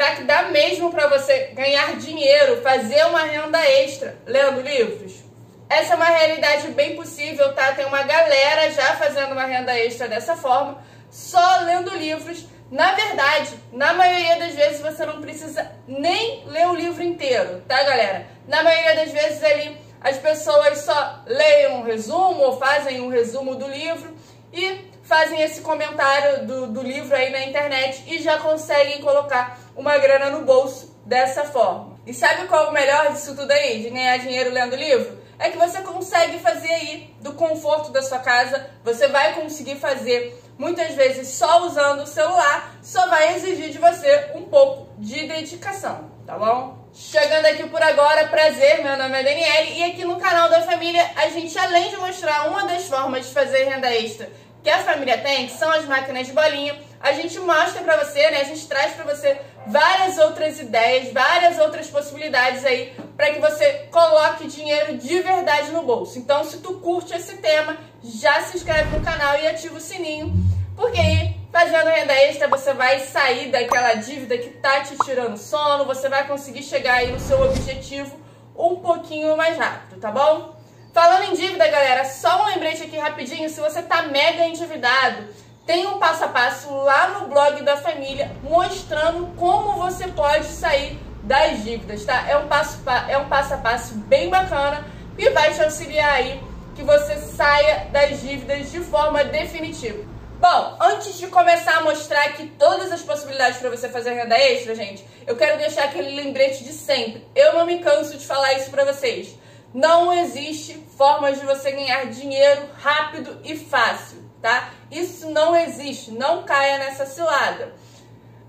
Será que dá mesmo para você ganhar dinheiro, fazer uma renda extra lendo livros? Essa é uma realidade bem possível, tá? Tem uma galera já fazendo uma renda extra dessa forma, só lendo livros. Na verdade, na maioria das vezes você não precisa nem ler o livro inteiro, tá, galera? Na maioria das vezes ali as pessoas só leem um resumo ou fazem um resumo do livro e fazem esse comentário do livro aí na internet e já conseguem colocar uma grana no bolso dessa forma. E sabe qual é o melhor disso tudo aí, de ganhar dinheiro lendo livro? É que você consegue fazer aí do conforto da sua casa, você vai conseguir fazer muitas vezes só usando o celular, só vai exigir de você um pouco de dedicação, tá bom? Chegando aqui por agora, prazer, meu nome é Danielle e aqui no canal da família a gente, além de mostrar uma das formas de fazer renda extra que a família tem, que são as máquinas de bolinha, a gente mostra pra você, né, a gente traz pra você várias outras ideias, várias outras possibilidades aí pra que você coloque dinheiro de verdade no bolso. Então, se tu curte esse tema, já se inscreve no canal e ativa o sininho, porque aí, fazendo renda extra, você vai sair daquela dívida que tá te tirando sono, você vai conseguir chegar aí no seu objetivo um pouquinho mais rápido, tá bom? Falando em dívida, galera, só um lembrete aqui rapidinho, se você tá mega endividado, tem um passo a passo lá no blog da família mostrando como você pode sair das dívidas, tá? É um passo a passo bem bacana que vai te auxiliar aí que você saia das dívidas de forma definitiva. Bom, antes de começar a mostrar aqui todas as possibilidades para você fazer renda extra, gente, eu quero deixar aquele lembrete de sempre. Eu não me canso de falar isso para vocês. Não existe formas de você ganhar dinheiro rápido e fácil, tá? Isso não existe, não caia nessa cilada.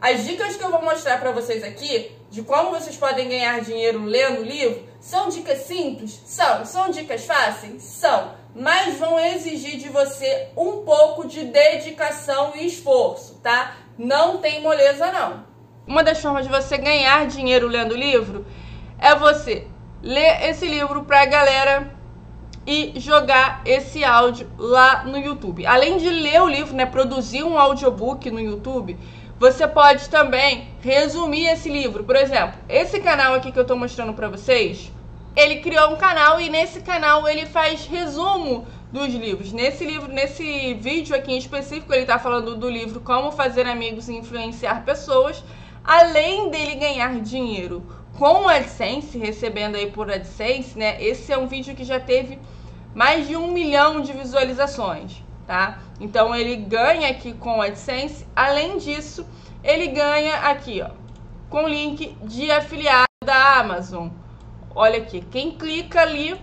As dicas que eu vou mostrar para vocês aqui, de como vocês podem ganhar dinheiro lendo livro, são dicas simples? São. São dicas fáceis? São. Mas vão exigir de você um pouco de dedicação e esforço, tá? Não tem moleza, não. Uma das formas de você ganhar dinheiro lendo livro é você ler esse livro pra galera e jogar esse áudio lá no YouTube. Além de ler o livro, né, produzir um audiobook no YouTube, você pode também resumir esse livro. Por exemplo, esse canal aqui que eu tô mostrando pra vocês, ele criou um canal e nesse canal ele faz resumo dos livros. Nesse vídeo aqui em específico, ele está falando do livro Como Fazer Amigos e Influenciar Pessoas. Além dele ganhar dinheiro com AdSense, recebendo aí por AdSense, né? Esse é um vídeo que já teve mais de 1 milhão de visualizações, tá? Então ele ganha aqui com AdSense. Além disso, ele ganha aqui, ó, com link de afiliado da Amazon. Olha aqui, quem clica ali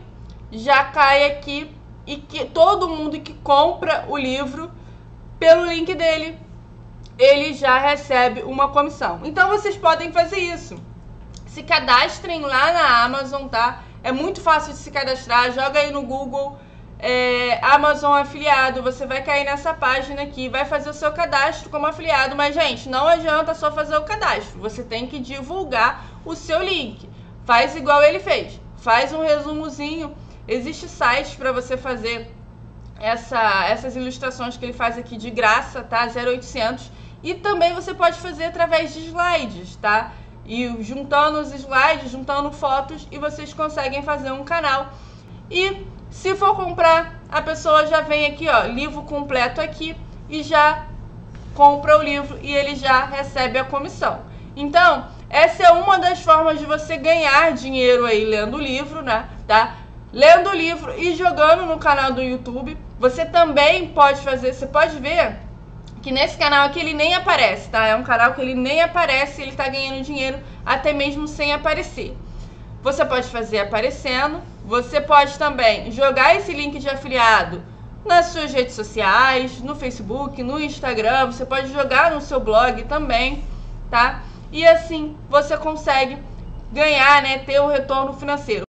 já cai aqui e que todo mundo que compra o livro pelo link dele, ele já recebe uma comissão. Então vocês podem fazer isso. Se cadastrem lá na Amazon, tá? É muito fácil de se cadastrar, joga aí no Google Amazon afiliado, você vai cair nessa página aqui, vai fazer o seu cadastro como afiliado, mas gente, não adianta só fazer o cadastro, você tem que divulgar o seu link. Faz igual ele fez, faz um resumozinho, existe sites para você fazer essas ilustrações que ele faz aqui de graça, tá? 0800, e também você pode fazer através de slides, tá? E juntando os slides, juntando fotos, e vocês conseguem fazer um canal. E se for comprar, a pessoa já vem aqui, ó, livro completo aqui, e já compra o livro e ele já recebe a comissão. Então, essa é uma das formas de você ganhar dinheiro aí lendo o livro, né? Tá? Lendo o livro e jogando no canal do YouTube. Você também pode fazer, você pode ver que nesse canal aqui ele nem aparece, tá? É um canal que ele nem aparece, ele tá ganhando dinheiro até mesmo sem aparecer. Você pode fazer aparecendo, você pode também jogar esse link de afiliado nas suas redes sociais, no Facebook, no Instagram, você pode jogar no seu blog também, tá? E assim você consegue ganhar, né, ter um retorno financeiro.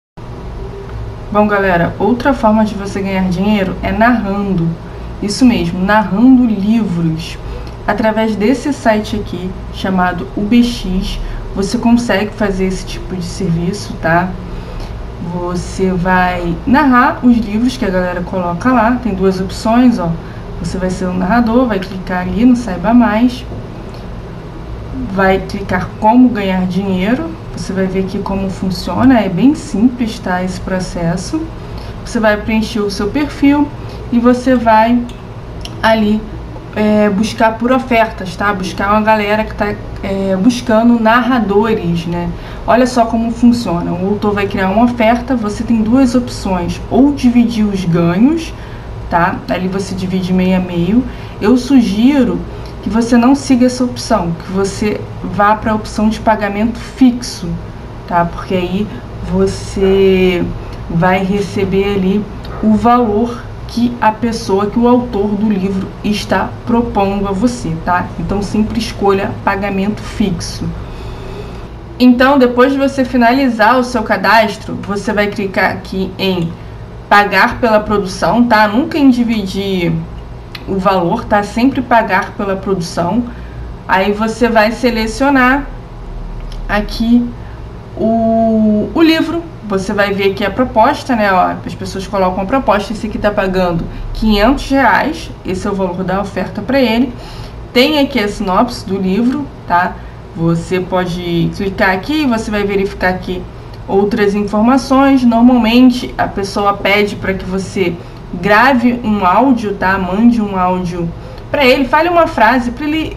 Bom, galera, outra forma de você ganhar dinheiro é narrando. Isso mesmo, narrando livros. Através desse site aqui, chamado UBX, você consegue fazer esse tipo de serviço, tá? Você vai narrar os livros que a galera coloca lá. Tem duas opções, ó. Você vai ser um narrador, vai clicar ali no Saiba Mais. vai clicar como ganhar dinheiro, você vai ver aqui como funciona, é bem simples, tá, esse processo. Você vai preencher o seu perfil e você vai ali buscar por ofertas, tá? Buscar uma galera que tá buscando narradores, né? Olha só como funciona, o autor vai criar uma oferta, você tem duas opções, ou dividir os ganhos, tá? Ali você divide meio a meio. Eu sugiro que você não siga essa opção, que você vá para a opção de pagamento fixo, tá? Porque aí você vai receber ali o valor que a pessoa, que o autor do livro está propondo a você, tá? Então sempre escolha pagamento fixo. Então, depois de você finalizar o seu cadastro, você vai clicar aqui em pagar pela produção, tá? Nunca em dividir o valor, tá? Sempre pagar pela produção. Aí você vai selecionar aqui o livro. Você vai ver aqui a proposta, né? Ó, as pessoas colocam a proposta. Esse aqui tá pagando R$500. Esse é o valor da oferta para ele. Tem aqui a sinopse do livro, tá? Você pode clicar aqui e você vai verificar aqui outras informações. Normalmente a pessoa pede para que você grave um áudio, tá? Mande um áudio para ele, fale uma frase para ele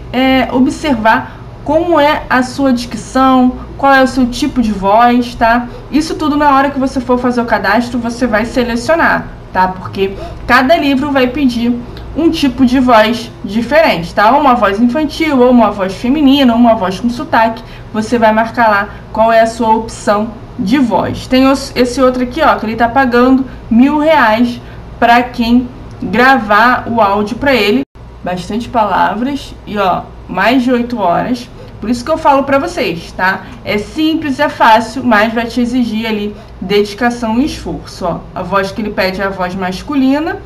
observar como é a sua dicção, qual é o seu tipo de voz, tá? Isso tudo na hora que você for fazer o cadastro, você vai selecionar, tá? Porque cada livro vai pedir um tipo de voz diferente, tá? Ou uma voz infantil, ou uma voz feminina, ou uma voz com sotaque. Você vai marcar lá qual é a sua opção de voz. Tem esse outro aqui, ó, que ele tá pagando R$1.000 para quem gravar o áudio para ele. Bastante palavras e, ó, mais de 8 horas. Por isso que eu falo para vocês, tá? É simples, é fácil, mas vai te exigir ali dedicação e esforço, ó. A voz que ele pede é a voz masculina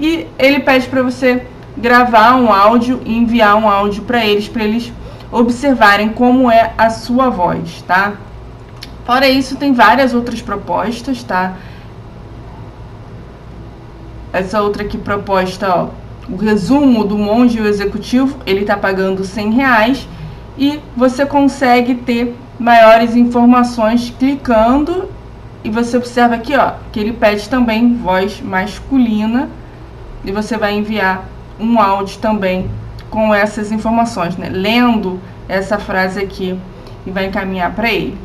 e ele pede para você gravar um áudio e enviar um áudio para eles observarem como é a sua voz, tá? Fora isso, tem várias outras propostas, tá? Essa outra aqui proposta, ó, o resumo do monge e o executivo, ele tá pagando R$100 e você consegue ter maiores informações clicando e você observa aqui, ó, que ele pede também voz masculina e você vai enviar um áudio também com essas informações, né? Lendo essa frase aqui e vai encaminhar para ele.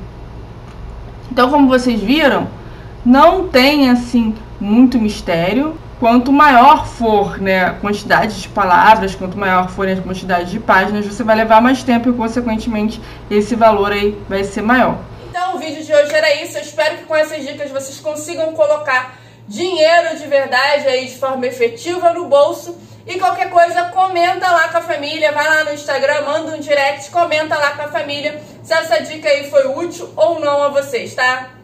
Então, como vocês viram, não tem assim muito mistério. Quanto maior for, né, a quantidade de palavras, quanto maior for a quantidade de páginas, você vai levar mais tempo e, consequentemente, esse valor aí vai ser maior. Então, o vídeo de hoje era isso. Eu espero que com essas dicas vocês consigam colocar dinheiro de verdade aí de forma efetiva no bolso. E qualquer coisa, comenta lá com a família, vai lá no Instagram, manda um direct, comenta lá com a família se essa dica aí foi útil ou não a vocês, tá?